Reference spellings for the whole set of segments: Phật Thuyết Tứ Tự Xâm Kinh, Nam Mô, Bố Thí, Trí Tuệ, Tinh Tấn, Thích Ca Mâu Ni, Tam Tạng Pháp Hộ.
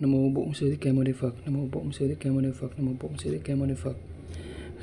Nam mô Bổn Sư Thích Ca Mâu Ni Phật. Nam mô Bổn Sư Thích Ca Mâu Ni Phật. Nam mô Bổn Sư Thích Ca Mâu Ni Phật.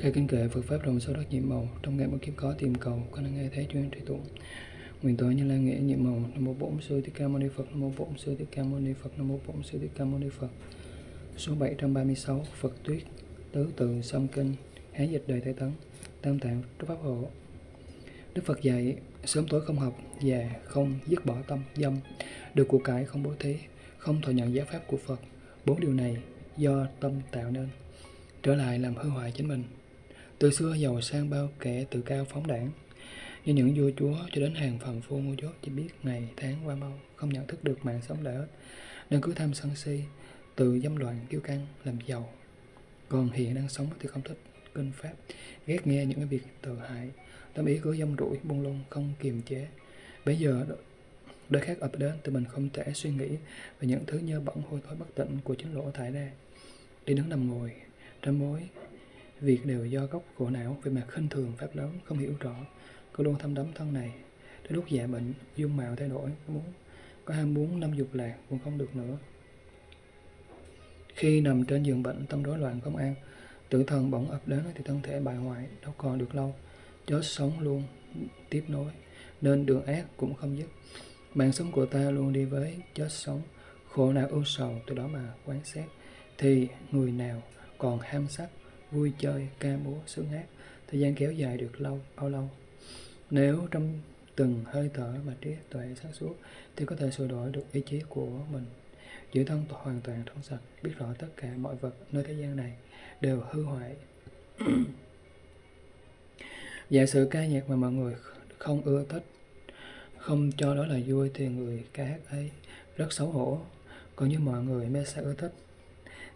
Khai kính kệ Phật pháp đồng sâu đắc nhiệm màu, trong ngày bất kiếp có tìm cầu, có năng nghe thấy chuyên trì tụng. Nguyện tối Như Lai nghĩa nhiệm màu. Nam mô Bổn Sư Thích Ca Mâu Ni Phật. Nam mô Bổn Sư Thích Ca Mâu Ni Phật. Nam mô Bổn Sư Thích Ca Mâu Ni Phật. Số 736 Phật Thuyết Tứ Tự Xâm Kinh, Hán dịch đời Tây Tấn, Tam Tạng Pháp Hộ. Đức Phật dạy: sớm tối không học, già không dứt bỏ tâm dâm, được của cải không bố thí, không thừa nhận giáo pháp của Phật. 4 điều này do tâm tạo nên, trở lại làm hư hoại chính mình. Từ xưa giàu sang bao kẻ tự cao phóng đảng, như những vua chúa cho đến hàng phàm phu ngu dốt, chỉ biết ngày tháng qua mau, không nhận thức được mạng sống đã hết, nên cứ tham sân si, tự dâm loạn kiêu căng làm giàu. Còn hiện đang sống thì không thích kinh pháp, ghét nghe những cái việc tự hại, tâm ý cứ dâm rủi buông lung không kiềm chế. Bây giờ đời khác ập đến, tụi mình không thể suy nghĩ về những thứ nhơ bẩn hôi thối bất tịnh của chính lỗ thải ra. Đi đứng nằm ngồi, trăm mối việc đều do gốc khổ não, vì mà khinh thường pháp lớn, không hiểu rõ, cứ luôn thâm đắm thân này. Đến lúc già bệnh, dung mạo thay đổi, có ham muốn năm dục lạc cũng không được nữa. Khi nằm trên giường bệnh, tâm rối loạn không an, tự thần bỗng ập đến thì thân thể bại hoại, đâu còn được lâu. Chó sống luôn tiếp nối, nên đường ác cũng không dứt. Mạng sống của ta luôn đi với chết sống, khổ nào ưu sầu, từ đó mà quán xét. Thì người nào còn ham sắc, vui chơi, ca múa, sướng hát, thời gian kéo dài được lâu, bao lâu? Nếu trong từng hơi thở mà trí tuệ sáng suốt, thì có thể sửa đổi được ý chí của mình, giữ thân hoàn toàn trong sạch, biết rõ tất cả mọi vật nơi thế gian này đều hư hoại. Giả sử ca nhạc mà mọi người không ưa thích, không cho đó là vui, thì người ca hát ấy rất xấu hổ. Còn như mọi người mê sa ưa thích,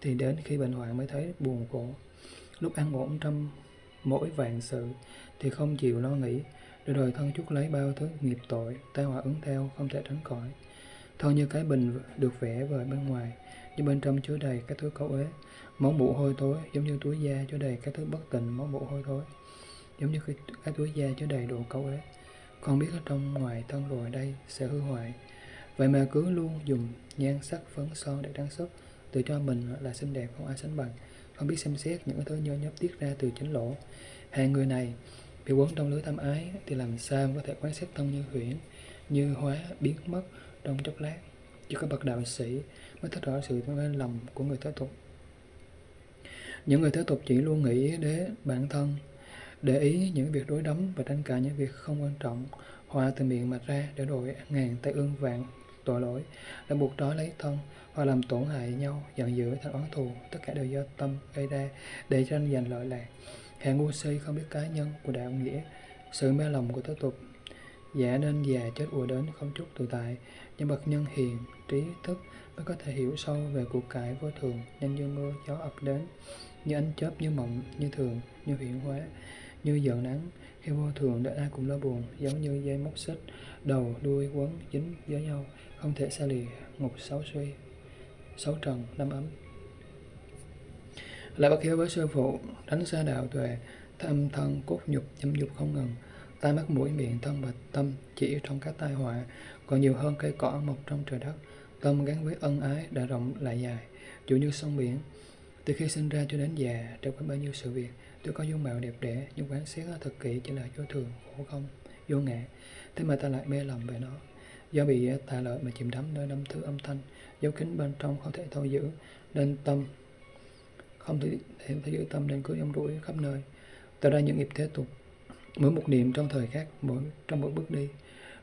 thì đến khi bệnh hoạn mới thấy buồn khổ. Lúc ăn ổn trong mỗi vạn sự, thì không chịu lo nghĩ, rồi đời thân chuốc lấy bao thứ nghiệp tội, tai họa ứng theo không thể tránh khỏi. Thân như cái bình được vẽ vời bên ngoài, nhưng bên trong chứa đầy các thứ cấu uế, máu mủ hôi thối, giống như túi da chứa đầy các thứ bất tịnh, máu mủ hôi thối, giống như cái túi da chứa đầy đồ cấu uế. Con biết ở trong ngoài thân rồi đây sẽ hư hoại, vậy mà cứ luôn dùng nhan sắc phấn son để trang sức, tự cho mình là xinh đẹp không ai sánh bằng, không biết xem xét những thứ nhơ nhớp tiết ra từ chính lỗ. Hai người này bị quấn trong lưới tham ái thì làm sao có thể quán xét thân như huyễn, như hóa biến mất trong chốc lát. Chỉ có bậc đạo sĩ mới thấy rõ sự lầm của người thế tục. Những người thế tục chỉ luôn nghĩ đến bản thân, để ý những việc đối đấm và tranh cãi những việc không quan trọng, họa từ miệng mà ra, để đổi ngàn tay ương vạn tội lỗi, đã buộc trói lấy thân hoặc làm tổn hại nhau, giận dữ thành oán thù, tất cả đều do tâm gây ra để tranh giành lợi lạc. Hạ ngu si không biết cá nhân của đạo nghĩa, sự mê lòng của thế tục, giả nên già chết ùa đến không chút tự tại. Nhưng bậc nhân hiền trí thức mới có thể hiểu sâu về cuộc cải vô thường, nhanh như mưa gió ập đến, như ánh chớp, như mộng, như thường, như hiện hóa, như giận nắng. Khi vô thường để ai cũng lo buồn, giống như dây móc xích, đầu đuôi quấn dính với nhau, không thể xa lìa ngục sáu suy, sáu trần, năm ấm. Lại bất hiếu với sư phụ, tránh xa đạo tuệ, tham thân cốt nhục, nhâm dục không ngừng, tai mắt mũi miệng thân và tâm chỉ trong các tai họa, còn nhiều hơn cây cỏ mọc trong trời đất. Tâm gắn với ân ái đã rộng lại dài, dù như sông biển. Từ khi sinh ra cho đến già, trải qua bao nhiêu sự việc, tôi có dung mạo đẹp đẽ, nhưng quán xét thật kỹ chỉ là vô thường, khổ không, vô ngã. Thế mà ta lại mê lầm về nó. Do bị tà lợi mà chìm đắm nơi năm thứ âm thanh, dấu kín bên trong không thể thâu giữ, nên tâm không thể giữ tâm, nên cứ dông rủi khắp nơi, tạo ra những nghiệp thế tục. Mỗi một niệm trong thời khác, trong mỗi bước đi,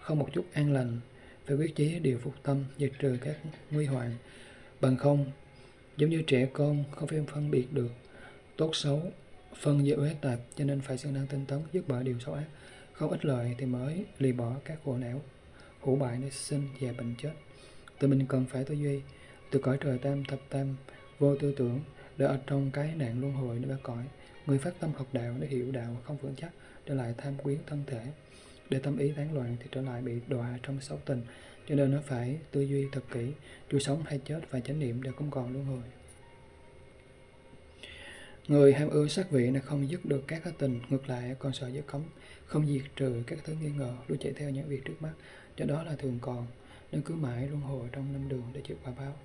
không một chút an lành. Phải quyết chí điều phục tâm, diệt trừ các nguy hoạn, bằng không giống như trẻ con không phải phân biệt được tốt xấu, phân giữa uế tạp, cho nên phải siêng năng tinh tấn dứt bỏ điều xấu ác, không ích lợi thì mới lì bỏ các khổ não hữu bại để sinh và bệnh chết. Tự mình cần phải tư duy từ cõi trời tam thập tam vô tư tưởng, để ở trong cái nạn luân hồi để ba cõi. Người phát tâm học đạo để hiểu đạo không vững chắc, để lại tham quyến thân thể, để tâm ý tán loạn thì trở lại bị đọa trong xấu tình, cho nên nó phải tư duy thật kỹ, dù sống hay chết và chánh niệm đều không còn luân hồi. Người ham ưa sắc vị là không dứt được các tình, ngược lại còn sợ giới cấm, không diệt trừ các thứ nghi ngờ, luôn chạy theo những việc trước mắt, cho đó là thường còn, nên cứ mãi luân hồi trong năm đường để chịu quả báo.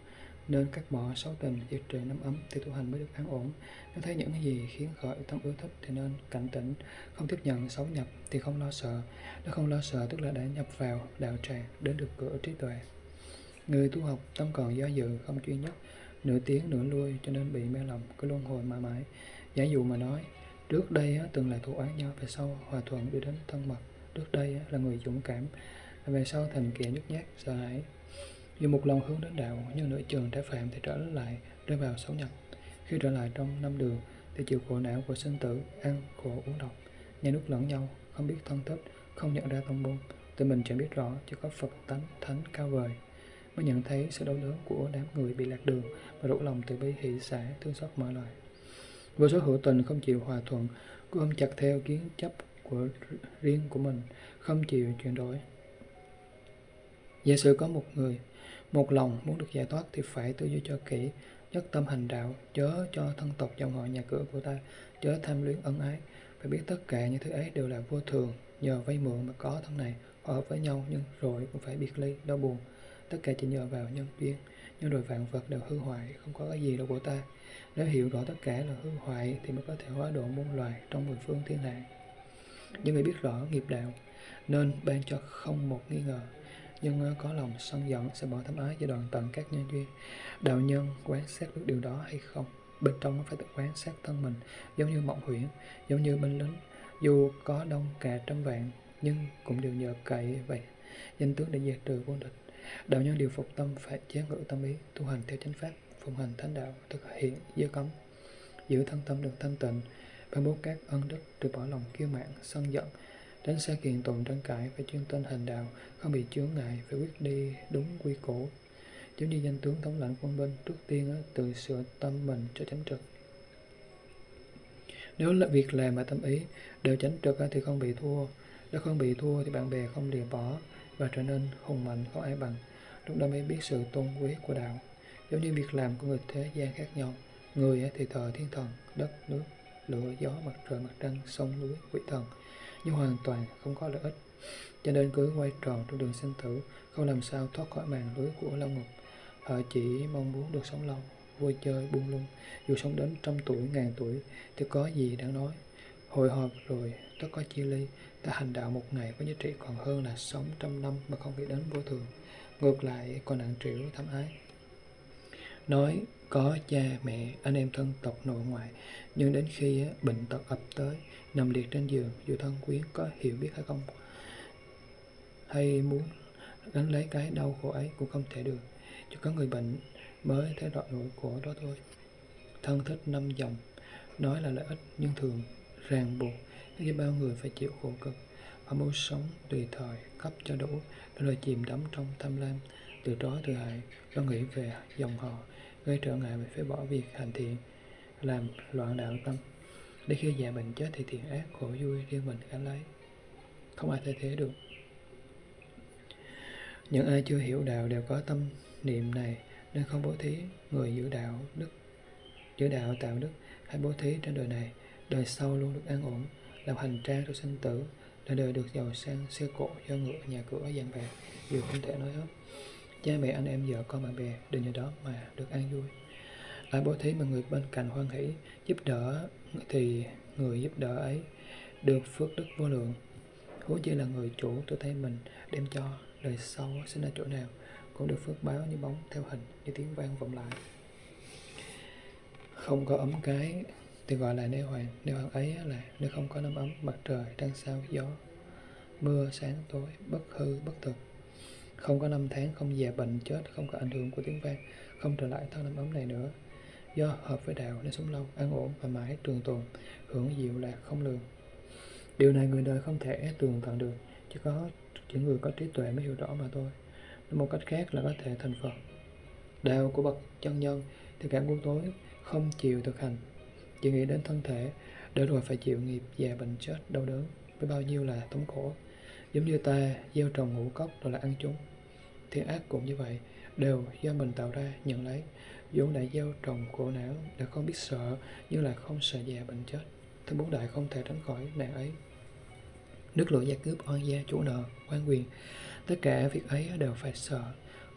nên cắt bỏ sáu tình, diệt trừ năm ấm thì tu hành mới được an ổn. Nếu thấy những gì khiến khởi tâm ưa thích thì nên cảnh tỉnh, không tiếp nhận xấu nhập thì không lo sợ. Nếu không lo sợ tức là đã nhập vào đạo tràng, đến được cửa trí tuệ. Người tu học tâm còn do dự, không chuyên nhất, nửa tiếng nửa lui, cho nên bị mê lòng, cứ luân hồi mãi mãi. Giả dụ mà nói, trước đây từng là thủ án nhau, về sau hòa thuận đi đến thân mật. Trước đây là người dũng cảm, về sau thành kẻ nhút nhát, sợ hãi. Dù một lòng hướng đến đạo, nhưng nửa chừng đã phạm thì trở lại, rơi vào xấu nhập. Khi trở lại trong năm đường, thì chịu khổ não của sinh tử, ăn, khổ, uống độc, nhà nước lẫn nhau, không biết thân thích, không nhận ra tông môn. Tụi mình chẳng biết rõ, chỉ có Phật tánh, thánh, cao vời mới nhận thấy sự đau đớn của đám người bị lạc đường và rủ lòng từ bi hỷ xả, thương xót mọi loài. Vô số hữu tình không chịu hòa thuận, cứ ôm chặt theo kiến chấp của riêng của mình, không chịu chuyển đổi. Giả sử có một người, một lòng muốn được giải thoát thì phải tư duy cho kỹ, nhất tâm hành đạo, chớ cho thân tộc dòng họ nhà cửa của ta, chớ tham luyến ân ái. Phải biết tất cả những thứ ấy đều là vô thường, nhờ vay mượn mà có thân này, họ hợp với nhau nhưng rồi cũng phải biệt ly, đau buồn. Tất cả chỉ nhờ vào nhân duyên, nhưng rồi vạn vật đều hư hoại, không có cái gì đâu của ta. Nếu hiểu rõ tất cả là hư hoại thì mới có thể hóa độ muôn loài trong mười phương thiên hạ. Những người biết rõ nghiệp đạo nên ban cho không một nghi ngờ, nhưng có lòng sân giận sẽ bỏ tham ái và đoạn tận các nhân duyên. Đạo nhân quán sát được điều đó hay không? Bên trong phải tự quán sát thân mình, giống như mộng huyễn, giống như binh lính, dù có đông cả trăm vạn nhưng cũng đều nhờ cậy vậy danh tướng để diệt trừ quân địch. Đạo nhân điều phục tâm phải chế ngự tâm ý, tu hành theo chánh pháp, phụng hành thánh đạo, thực hiện giới cấm, giữ thân tâm được thanh tịnh, ban bố các ân đức, từ bỏ lòng kiêu mạn, sân giận, tránh xa kiện tụng tranh cãi, phải chuyên tinh hành đạo, không bị chướng ngại, phải quyết đi đúng quy củ. Giống như danh tướng thống lãnh quân binh, trước tiên tự sửa tâm mình cho chánh trực. Nếu là việc làm mà tâm ý đều chánh trực thì không bị thua, nếu không bị thua thì bạn bè không lìa bỏ và trở nên hùng mạnh không ai bằng. Lúc đó mới biết sự tôn quý của đạo. Giống như việc làm của người thế gian khác nhau, người thì thờ thiên thần, đất, nước, lửa, gió, mặt trời, mặt trăng, sông, núi, quỷ thần, nhưng hoàn toàn không có lợi ích, cho nên cứ quay tròn trong đường sinh tử, không làm sao thoát khỏi màn lưới của lao ngục. Họ chỉ mong muốn được sống lâu, vui chơi, buông lung, dù sống đến trăm tuổi, ngàn tuổi thì có gì đáng nói. Hội họp rồi tất có chia ly, ta hành đạo một ngày có giá trị còn hơn là sống trăm năm mà không nghĩ đến vô thường, ngược lại còn nặng trĩu tham ái. Nói có cha mẹ, anh em thân tộc nội ngoại, nhưng đến khi bệnh tật ập tới, nằm liệt trên giường, dù thân quyến có hiểu biết hay không, hay muốn gánh lấy cái đau khổ ấy cũng không thể được. Chỉ có người bệnh mới thấy rõ nỗi khổ đó thôi. Thân thích năm dòng, nói là lợi ích nhưng thường ràng buộc, với bao người phải chịu khổ cực. Họ muốn sống tùy thời, cấp cho đủ, rồi chìm đắm trong tham lam, từ trói từ hại, lo nghĩ về dòng họ, gây trở ngại về phải bỏ việc hành thiện, làm loạn đạo tâm. Để khi già bệnh chết thì thiện ác, khổ vui riêng mình gánh lấy, không ai thay thế được. Những ai chưa hiểu đạo đều có tâm niệm này nên không bố thí. Người giữ đạo tạo đức, hay bố thí trên đời này, đời sau luôn được an ổn, làm hành trang cho sinh tử, là đời được giàu sang, xe cộ, do ngựa, nhà cửa, vàng bạc, dù không thể nói hết. Cha mẹ, anh em, vợ con, bạn bè đều nhờ đó mà được an vui. Ai bố thí mà người bên cạnh hoan hỷ giúp đỡ thì người giúp đỡ ấy được phước đức vô lượng. Huống chi là người chủ tự thấy mình đem cho, đời sau sinh ra chỗ nào cũng được phước báo như bóng theo hình, như tiếng vang vọng lại. Không có ấm cái thì gọi là nê hoàng ấy là nơi không có năm ấm, mặt trời, trăng sao, gió, mưa, sáng, tối, bất hư, bất thực. Không có năm tháng, không già bệnh chết, không có ảnh hưởng của tiếng vang, không trở lại thân năm ấm này nữa. Do hợp với đạo nên sống lâu, an ổn và mãi trường tồn, hưởng diệu là không lường. Điều này người đời không thể tường tận được, chỉ có những người có trí tuệ mới hiểu rõ mà thôi. Một cách khác là có thể thành Phật. Đạo của bậc chân nhân thì cả buổi tối không chịu thực hành, chỉ nghĩ đến thân thể, để rồi phải chịu nghiệp già bệnh chết, đau đớn, với bao nhiêu là thống khổ. Giống như ta gieo trồng ngũ cốc rồi là ăn chúng, thiên ác cũng như vậy, đều do mình tạo ra, nhận lấy. Vốn đã gieo trồng khổ não, đã không biết sợ, nhưng là không sợ già bệnh chết, thứ bốn đại không thể tránh khỏi nạn ấy. Nước lửa, gia cướp, oan gia, chủ nợ, quan quyền, tất cả việc ấy đều phải sợ,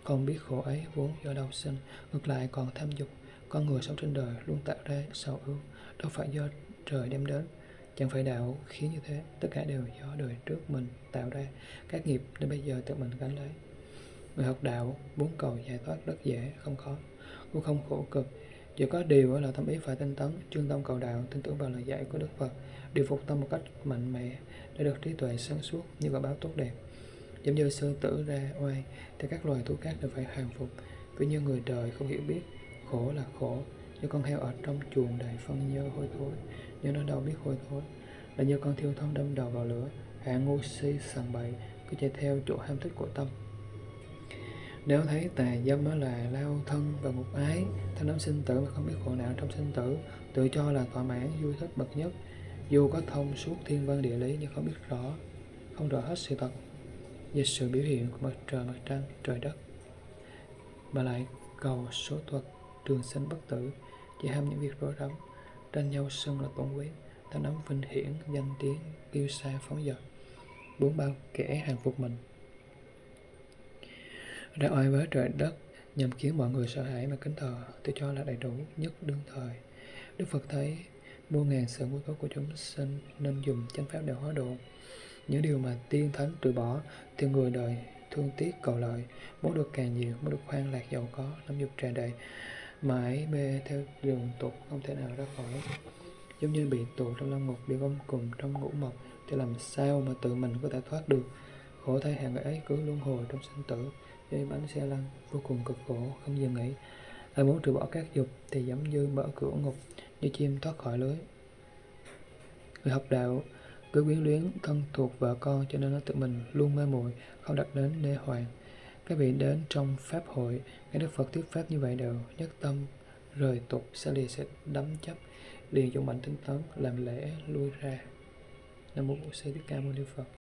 Con biết khổ ấy vốn do đâu sinh, ngược lại còn tham dục. Con người sống trên đời luôn tạo ra sầu ưu, đâu phải do trời đem đến. Chẳng phải đạo khiến như thế, tất cả đều do đời trước mình tạo ra, các nghiệp đến bây giờ tự mình gánh lấy. Người học đạo muốn cầu giải thoát rất dễ, không khó, cũng không khổ cực. Chỉ có điều là tâm ý phải tinh tấn, chuyên tâm cầu đạo, tin tưởng vào lời dạy của Đức Phật, điều phục tâm một cách mạnh mẽ để được trí tuệ sáng suốt như quả báo tốt đẹp. Giống như sư tử ra oai thì các loài thú khác đều phải hàng phục. Vì như người đời không hiểu biết khổ là khổ, như con heo ở trong chuồng đầy phân nhơ hôi thối, nhưng nó đâu biết hôi thối, là như con thiêu thân đâm đầu vào lửa. Hạ ngu si sằng bậy, cứ chạy theo chỗ ham thích của tâm. Nếu thấy tà dâm đó là lao thân và ngục ái, tham đắm sinh tử mà không biết khổ não trong sinh tử, tự cho là thỏa mãn vui thích bậc nhất, dù có thông suốt thiên văn địa lý nhưng không rõ hết sự thật về sự biểu hiện của mặt trời, mặt trăng, trời đất, mà lại cầu số thuật trường sinh bất tử, chỉ ham những việc rối rắm, tranh nhau xưng là tôn quý, tham đắm vinh hiển, danh tiếng, kiêu sa phóng dật, bốn bao kẻ hàng phục mình. Ra oai với trời đất nhằm khiến mọi người sợ hãi mà kính thờ, tự cho là đầy đủ nhất đương thời. Đức Phật thấy mua ngàn sự ngu tốt của chúng sinh nên dùng chánh pháp để hóa độ. Những điều mà tiên thánh từ bỏ thì người đời thương tiếc cầu lợi, muốn được càng nhiều, muốn được khoan lạc giàu có, nắm dục tràn đầy, mãi mê theo đường tục không thể nào ra khỏi. Giống như bị tù trong lao ngục, bị gông cùng trong ngũ mộc thì làm sao mà tự mình có thể thoát được. Khổ thay hàng người ấy cứ luân hồi trong sinh tử, như bánh xe lăn vô cùng cực khổ không dừng nghỉ. Ai muốn trừ bỏ các dục thì giống như mở cửa ngục, như chim thoát khỏi lưới. Người học đạo cứ quyến luyến thân thuộc vợ con, cho nên nó tự mình luôn mê muội, không đặt đến đê hoàng. Các vị đến trong pháp hội nghe Đức Phật thuyết pháp như vậy đều nhất tâm rời tục, sẽ lìa sẽ đắm chấp, liền dũng mạnh tinh tấn làm lễ lui ra. Nam mô Thích Ca Mâu Ni Phật.